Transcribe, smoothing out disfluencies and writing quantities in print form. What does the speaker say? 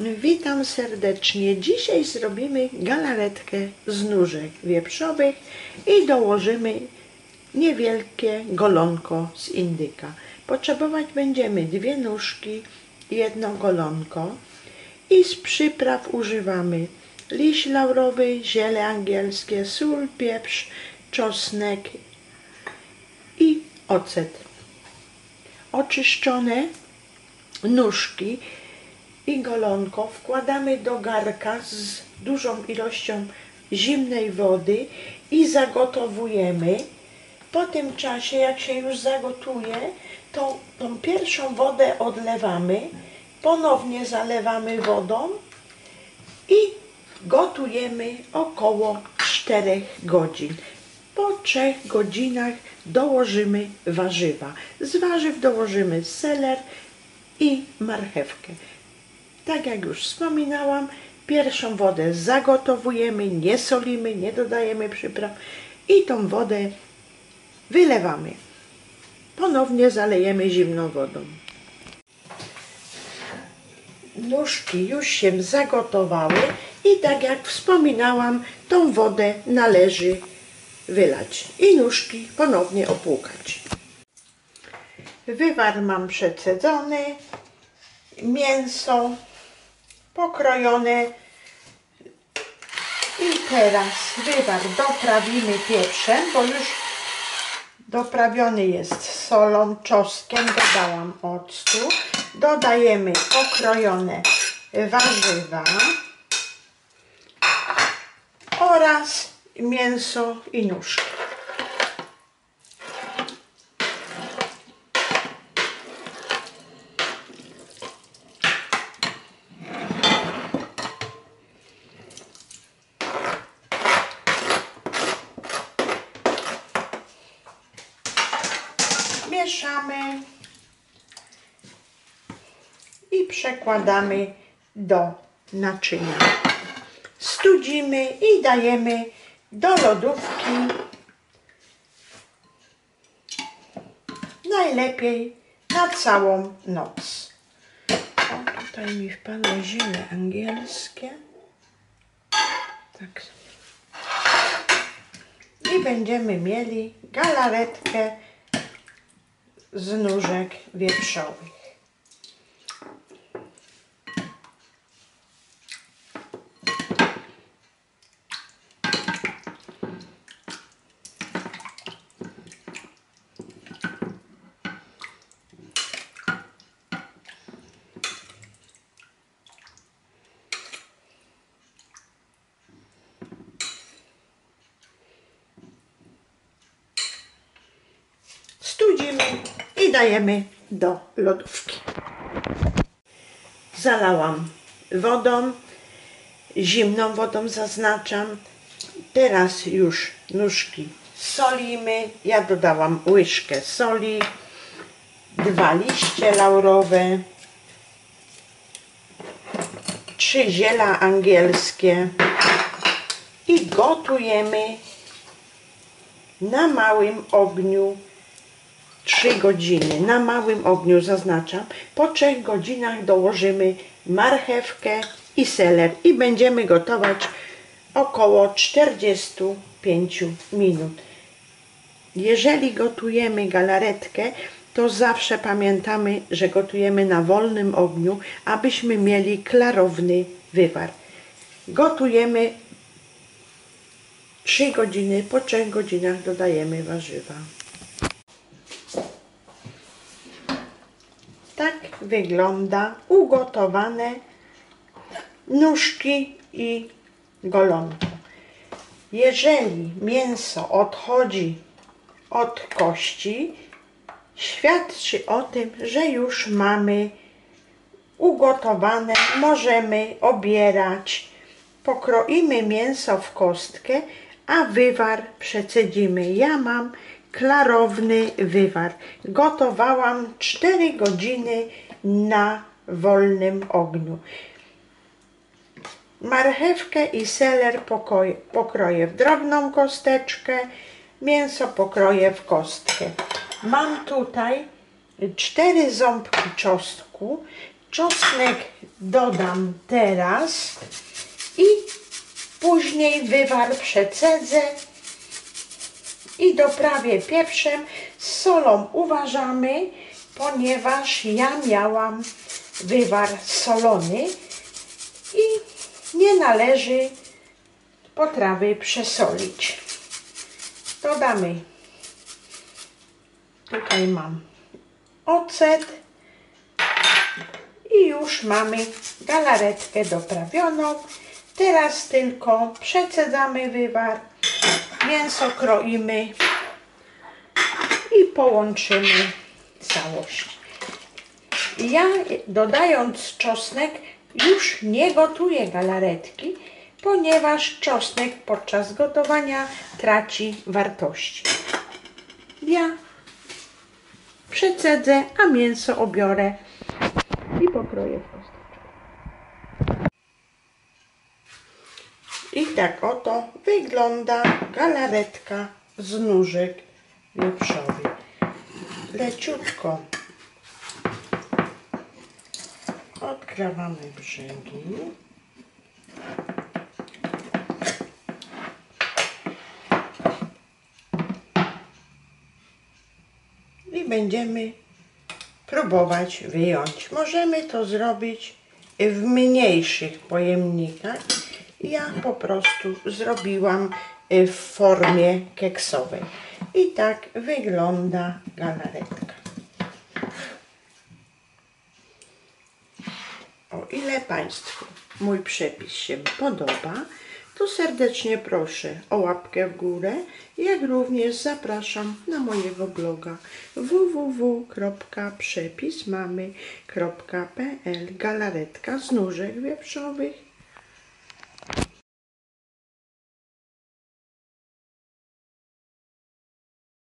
Witam serdecznie. Dzisiaj zrobimy galaretkę z nóżek wieprzowych i dołożymy niewielkie golonko z indyka. Potrzebować będziemy dwie nóżki, jedno golonko i z przypraw używamy liść laurowy, ziele angielskie, sól, pieprz, czosnek i ocet. Oczyszczone nóżki i golonko wkładamy do garnka z dużą ilością zimnej wody i zagotowujemy. Po tym czasie, jak się już zagotuje, to tą pierwszą wodę odlewamy, ponownie zalewamy wodą i gotujemy około 4 godzin. Po 3 godzinach dołożymy warzywa. Z warzyw dołożymy seler i marchewkę. Tak jak już wspominałam, pierwszą wodę zagotowujemy, nie solimy, nie dodajemy przypraw i tą wodę wylewamy. Ponownie zalejemy zimną wodą. Nóżki już się zagotowały i tak jak wspominałam, tą wodę należy wylać i nóżki ponownie opłukać. Wywar mam przecedzony, mięso pokrojone i teraz wywar doprawimy pieprzem, bo już doprawiony jest solą, czosnkiem, dodałam octu. Dodajemy pokrojone warzywa oraz mięso i nóżki. Mieszamy i przekładamy do naczynia. Studzimy i dajemy do lodówki, najlepiej na całą noc. O, tutaj mi wpadły ziele angielskie. Tak. I będziemy mieli galaretkę z nóżek wieprzowych. Studzimy i dajemy do lodówki. Zalałam wodą, zimną wodą zaznaczam. Teraz już nóżki solimy. Ja dodałam łyżkę soli, 2 liście laurowe, 3 ziela angielskie i gotujemy na małym ogniu 3 godziny, na małym ogniu zaznaczam. Po 3 godzinach dołożymy marchewkę i seler i będziemy gotować około 45 minut. Jeżeli gotujemy galaretkę, to zawsze pamiętamy, że gotujemy na wolnym ogniu, abyśmy mieli klarowny wywar. Gotujemy 3 godziny, po 3 godzinach dodajemy warzywa. Tak wygląda ugotowane nóżki i golonko. Jeżeli mięso odchodzi od kości, świadczy o tym, że już mamy ugotowane, możemy obierać. Pokroimy mięso w kostkę, a wywar przecedzimy. Ja mam klarowny wywar. Gotowałam 4 godziny na wolnym ogniu. Marchewkę i seler pokroję w drobną kosteczkę, mięso pokroję w kostkę. Mam tutaj 4 ząbki czosnku. czosnek dodam teraz i później wywar przecedzę i doprawię pieprzem. Z solą uważamy, ponieważ ja miałam wywar solony i nie należy potrawy przesolić. Dodamy, tutaj mam ocet i już mamy galaretkę doprawioną. Teraz tylko przecedzamy wywar, mięso kroimy i połączymy całość. Ja, dodając czosnek, już nie gotuję galaretki, ponieważ czosnek podczas gotowania traci wartości. Ja przecedzę, a mięso obiorę i pokroję w kosteczkę. I tak oto wygląda galaretka z nóżek wieprzowych. Leciutko odkrawamy brzegi. I będziemy próbować wyjąć. Możemy to zrobić w mniejszych pojemnikach. Ja po prostu zrobiłam w formie keksowej. I tak wygląda galaretka. O ile Państwu mój przepis się podoba, to serdecznie proszę o łapkę w górę, jak również zapraszam na mojego bloga www.przepismamy.pl. Galaretka z nóżek wieprzowych.